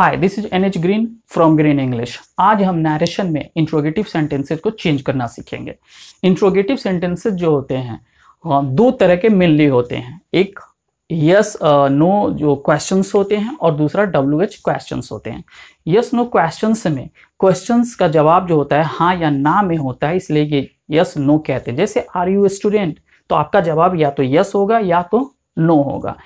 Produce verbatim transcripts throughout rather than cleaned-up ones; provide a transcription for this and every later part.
Hi this is N H green from green English. आज हम narration में interrogative sentences को चेंज करना सीखेंगे। इंट्रोगेटिव सेंटेंसेज जो होते हैं दो तरह के मेनली होते हैं, एक यस नो जो क्वेश्चंस होते हैं और दूसरा डब्ल्यू एच क्वेश्चंस होते हैं। यस नो क्वेश्चंस में क्वेश्चंस का जवाब जो होता है हाँ या ना में होता है, इसलिए ये यस नो कहते हैं। जैसे आर यू स्टूडेंट, तो आपका जवाब या तो यस होगा या तो नो होगा।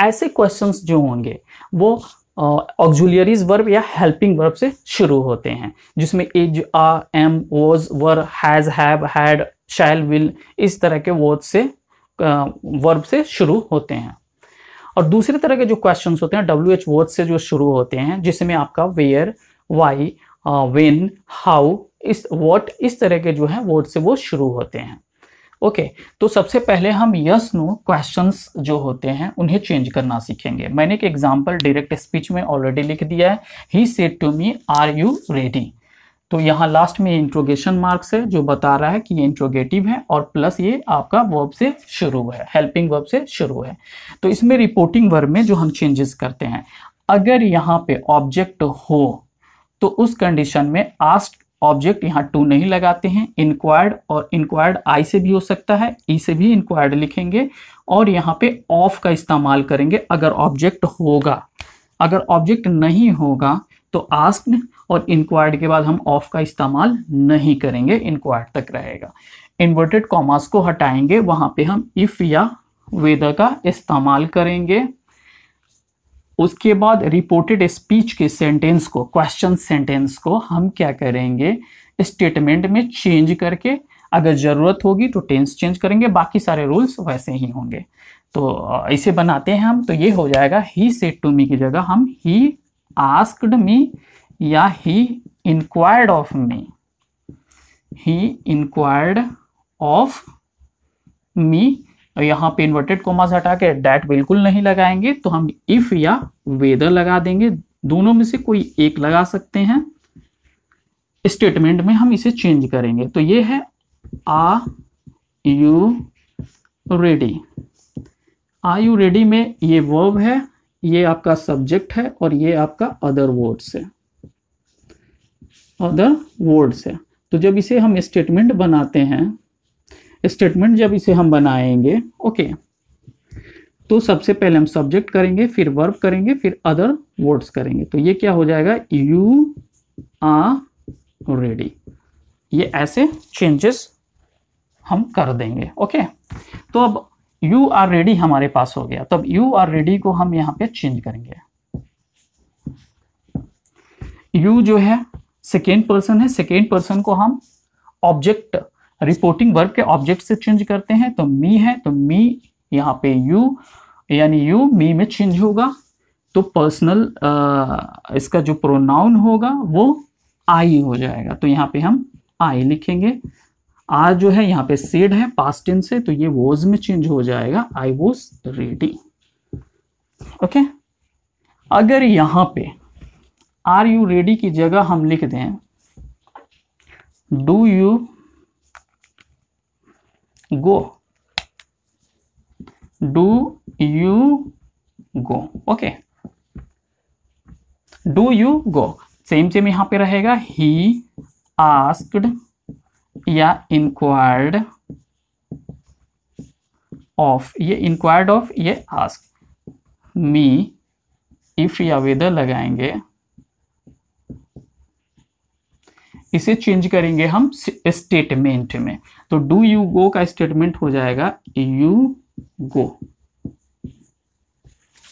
ऐसे क्वेश्चंस जो होंगे वो ऑक्सिलियरीज वर्ब या हेल्पिंग वर्ब से शुरू होते हैं, जिसमें is, are, am, was, were, has, have, had, shall, will, इस तरह के वर्ड से वर्ब से शुरू होते हैं। और दूसरी तरह के जो क्वेश्चंस होते हैं डब्ल्यू एच वर्ड से जो शुरू होते हैं, जिसमें आपका वेयर, वाई, व्हेन, हाउ, इस व्हाट, इस तरह के जो है वर्ड से वो शुरू होते हैं। ओके okay, तो सबसे पहले हम यस नो क्वेश्चंस जो होते हैं उन्हें चेंज करना सीखेंगे। मैंने एक एग्जांपल डायरेक्ट स्पीच में ऑलरेडी लिख दिया है, he said to me are you ready. तो यहाँ लास्ट में इंट्रोगेशन मार्क्स है जो बता रहा है कि ये इंट्रोगेटिव है और प्लस ये आपका वर्ब से शुरू है, हेल्पिंग वर्ब से शुरू है। तो इसमें रिपोर्टिंग वर्ब में जो हम चेंजेस करते हैं, अगर यहाँ पे ऑब्जेक्ट हो तो उस कंडीशन में आस्क ऑब्जेक्ट यहाँ टू नहीं लगाते हैं। इंक्वायर्ड और इंक्वायर्ड आई से भी हो सकता है, ई से भी इंक्वायर्ड लिखेंगे और यहाँ पे ऑफ का इस्तेमाल करेंगे अगर ऑब्जेक्ट होगा। अगर ऑब्जेक्ट नहीं होगा तो आस्क्ड और इंक्वायर्ड के बाद हम ऑफ का इस्तेमाल नहीं करेंगे, इंक्वायर्ड तक रहेगा। इन्वर्टेड कॉमास को हटाएंगे, वहाँ पे हम इफ या वेदर का इस्तेमाल करेंगे। उसके बाद रिपोर्टेड स्पीच के सेंटेंस को, क्वेश्चन सेंटेंस को हम क्या करेंगे स्टेटमेंट में चेंज करके, अगर ज़रूरत होगी तो टेंस चेंज करेंगे, बाकी सारे रूल्स वैसे ही होंगे। तो इसे बनाते हैं हम, तो ये हो जाएगा ही सेड टू मी की जगह हम ही आस्क्ड मी या he inquired of me. He inquired of me, यहाँ पे इन्वर्टेड कॉमास हटा के डैट बिल्कुल नहीं लगाएंगे, तो हम इफ या वेदर लगा देंगे, दोनों में से कोई एक लगा सकते हैं। स्टेटमेंट में हम इसे चेंज करेंगे, तो ये है are you ready. Are you ready में ये वर्ब है, ये आपका सब्जेक्ट है और ये आपका अदर वर्ड्स है, अदर वर्ड्स है। तो जब इसे हम स्टेटमेंट बनाते हैं, स्टेटमेंट जब इसे हम बनाएंगे ओके okay, तो सबसे पहले हम सब्जेक्ट करेंगे, फिर वर्ब करेंगे, फिर अदर वर्ड्स करेंगे। तो ये क्या हो जाएगा यू आर रेडी। ये ऐसे चेंजेस हम कर देंगे ओके okay? तो अब यू आर रेडी हमारे पास हो गया, तो अब यू आर रेडी को हम यहाँ पे चेंज करेंगे। यू जो है सेकेंड पर्सन है, सेकेंड पर्सन को हम ऑब्जेक्ट रिपोर्टिंग वर्ब के ऑब्जेक्ट से चेंज करते हैं। तो मी है, तो मी यहाँ पे यू यानी यू मी में चेंज होगा, तो पर्सनल इसका जो प्रोनाउन होगा वो आई हो जाएगा, तो यहाँ पे हम आई लिखेंगे। आर जो है यहाँ पे सेड है पास्ट टेंस से, तो ये वाज में चेंज हो जाएगा आई वाज रेडी। ओके, अगर यहाँ पे आर यू रेडी की जगह हम लिख दें do you go, do you go. Okay, do you go same same यहाँ पे रहेगा, ही आस्क्ड या इंक्वायर्ड ऑफ, ये इंक्वायर्ड ऑफ, ये आस्क, मी इफ या वेदर लगाएंगे। इसे चेंज करेंगे हम स्टेटमेंट में, तो डू यू गो का स्टेटमेंट हो जाएगा you go.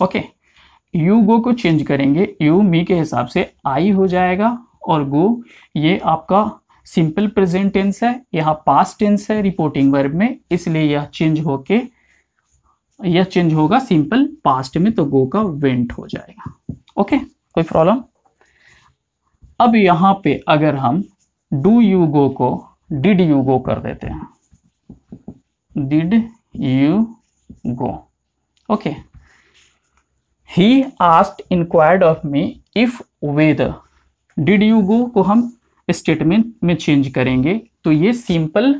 Okay, you go को चेंज करेंगे, यू मी के हिसाब से आई हो जाएगा और गो ये आपका सिंपल प्रेजेंट टेंस है, यहाँ पास्ट टेंस है रिपोर्टिंग वर्ब में, इसलिए यह चेंज होके यह चेंज होगा सिंपल पास्ट में, तो गो का वेंट हो जाएगा। ओके, कोई प्रॉब्लम? अब यहाँ पे अगर हम डू यू गो को डिड यू गो कर देते हैं, did you go. Okay, he asked inquired of me if whether, did you go को हम स्टेटमेंट में चेंज करेंगे, तो ये सिंपल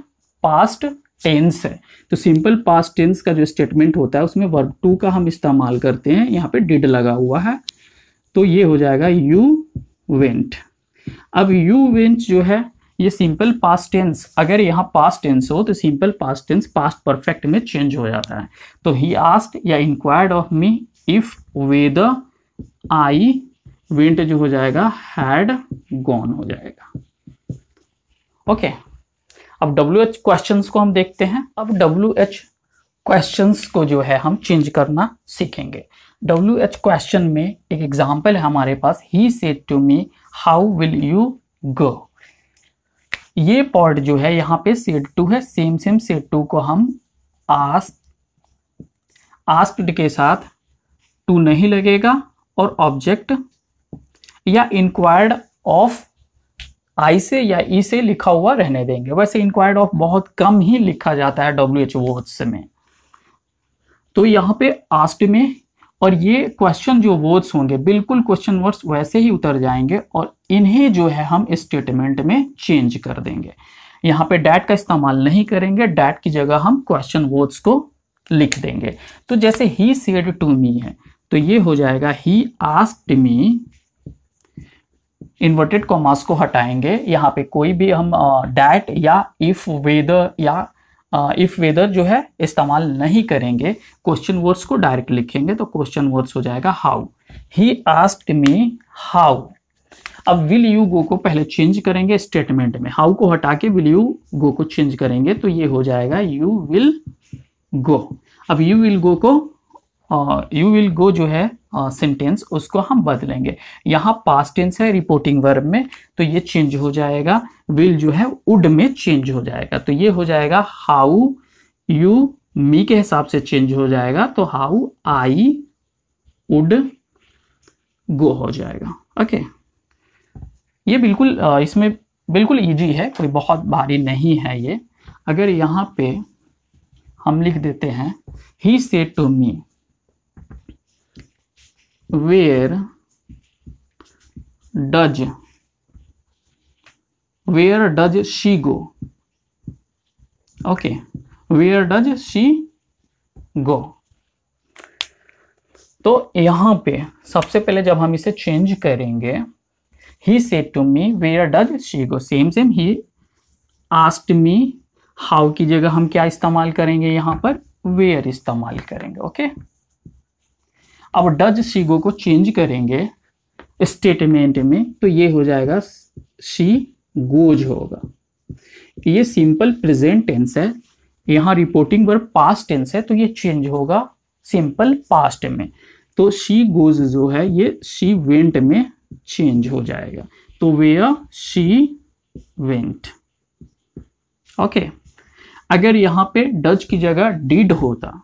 पास्ट टेंस है, तो सिंपल पास्ट टेंस का जो स्टेटमेंट होता है उसमें वर्ब टू का हम इस्तेमाल करते हैं, यहाँ पे डिड लगा हुआ है, तो ये हो जाएगा यू वेंट। अब यू वेंट जो है ये सिंपल पास्ट टेंस, अगर यहाँ पास्ट टेंस हो तो simple past tense past perfect में चेंज हो जाता है। तो ही आस्क्ड या inquired of me if whether I went जो हो जाएगा हैड गॉन हो जाएगा। Okay okay. अब डब्ल्यू एच क्वेश्चन को हम देखते हैं। अब डब्ल्यू एच क्वेश्चन को जो है हम चेंज करना सीखेंगे। डब्ल्यू एच क्वेश्चन में एक एग्जाम्पल है हमारे पास, he said to me how will you go. ये पार्ट जो है यहाँ पे सेड टू है, सेम सेम सेड टू को हम आस्क आस्क्ड के साथ टू नहीं लगेगा और ऑब्जेक्ट या इंक्वायर्ड ऑफ आई से या ई से लिखा हुआ रहने देंगे। वैसे इंक्वायर्ड ऑफ बहुत कम ही लिखा जाता है डब्ल्यू एच वर्ड्स में। तो यहाँ पे आस्ट में और ये क्वेश्चन जो वर्ड्स होंगे बिल्कुल क्वेश्चन वर्ड्स वैसे ही उतर जाएंगे और इन्हें जो है हम स्टेटमेंट में चेंज कर देंगे। यहाँ पे डैट का इस्तेमाल नहीं करेंगे, डैट की जगह हम क्वेश्चन वर्ड्स को लिख देंगे। तो जैसे ही सेड टू मी है तो ये हो जाएगा he asked me, inverted commas को हटाएंगे। यहाँ पे कोई भी हम डैट uh, या इफ वेदर या इफ uh, वेदर जो है इस्तेमाल नहीं करेंगे, क्वेश्चन वर्ड्स को डायरेक्ट लिखेंगे। तो क्वेश्चन वर्ड्स हो जाएगा how, he asked me how. अब विल यू गो को पहले चेंज करेंगे स्टेटमेंट में, हाउ को हटा के विल यू गो को चेंज करेंगे। तो ये हो जाएगा यू विल गो। अब यू विल गो को यू विल गो जो है सेंटेंस uh, उसको हम बदलेंगे। यहाँ पास्ट टेंस है रिपोर्टिंग वर्ब में, तो ये चेंज हो जाएगा, विल जो है वुड में चेंज हो जाएगा। तो ये हो जाएगा हाउ यू मी के हिसाब से चेंज हो जाएगा, तो हाउ आई वुड गो हो जाएगा। Okay okay. ये बिल्कुल uh, इसमें बिल्कुल इजी है, कोई बहुत भारी नहीं है ये। अगर यहाँ पे हम लिख देते हैं he said to me Where does where does she go? Okay, where does she go? तो यहाँ पे सबसे पहले जब हम इसे चेंज करेंगे, he said to me where does she go? Same same he asked me how की जगह हम क्या इस्तेमाल करेंगे, यहाँ पर where इस्तेमाल करेंगे। Okay okay? अब डज शी गो को चेंज करेंगे स्टेटमेंट में, तो ये हो जाएगा शी गोज होगा। ये सिंपल प्रेजेंट टेंस है, यहाँ रिपोर्टिंग वर्ब पास्ट टेंस है, तो ये चेंज होगा सिंपल पास्ट में। तो शी गोज जो है ये शी वेंट में चेंज हो जाएगा, तो वेयर शी वेंट। ओके, अगर यहाँ पे डज की जगह डिड होता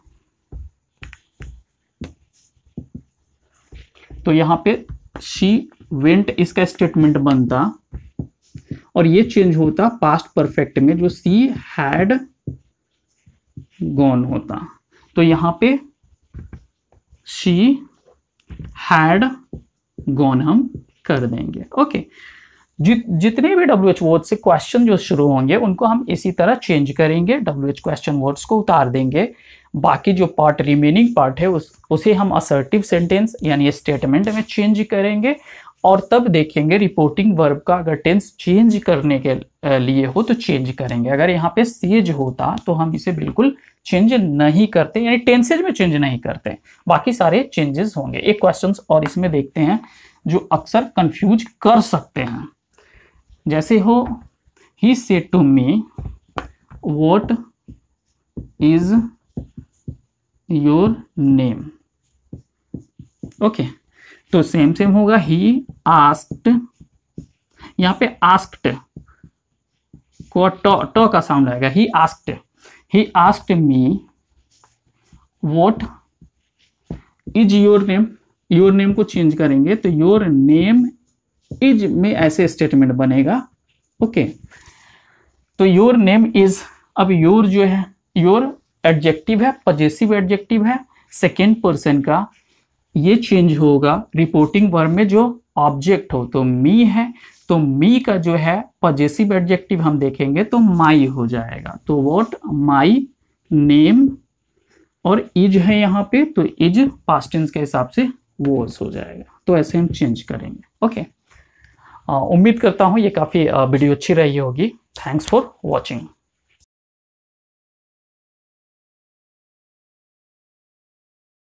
तो यहाँ पे शी वेंट इसका स्टेटमेंट बनता और ये चेंज होता पास्ट परफेक्ट में, जो शी हैड गॉन होता। तो यहाँ पे शी हैड गॉन हम कर देंगे। ओके, जि, जितने भी डब्ल्यू एच वर्ड से क्वेश्चन जो शुरू होंगे उनको हम इसी तरह चेंज करेंगे, डब्ल्यू एच क्वेश्चन वर्ड्स को उतार देंगे। बाकी जो पार्ट रिमेनिंग पार्ट है उस उसे हम असर्टिव सेंटेंस यानी स्टेटमेंट में चेंज करेंगे और तब देखेंगे रिपोर्टिंग वर्ब का अगर टेंस चेंज करने के लिए हो तो चेंज करेंगे। अगर यहाँ पे सेज होता तो हम इसे बिल्कुल चेंज नहीं करते, यानी टेंसेज में चेंज नहीं करते, बाकी सारे चेंजेस होंगे। एक क्वेश्चन और इसमें देखते हैं जो अक्सर कंफ्यूज कर सकते हैं, जैसे हो he said to me what is your name. Okay, तो सेम सेम होगा ही आस्क्ड, यहाँ पे आस्क्ड को टॉ का साउंड आएगा, he asked he asked me what is your name. Your name को चेंज करेंगे तो योर नेम इज में ऐसे स्टेटमेंट बनेगा। Okay okay. तो योर नेम इज, अब योर जो है योर एडजेक्टिव है, पजेसिव एडजेक्टिव है सेकेंड पर्सन का, ये चेंज होगा रिपोर्टिंग वर्ब में जो ऑब्जेक्ट हो, तो मी है तो मी का जो है पजेसिव एडजेक्टिव हम देखेंगे तो माई हो जाएगा। तो व्हाट माई नेम और इज है यहाँ पे, तो इज पास्ट टेंस के हिसाब से वाज हो जाएगा। तो ऐसे हम चेंज करेंगे। ओके, उम्मीद करता हूँ ये काफ़ी वीडियो अच्छी रही होगी। Thanks for watching.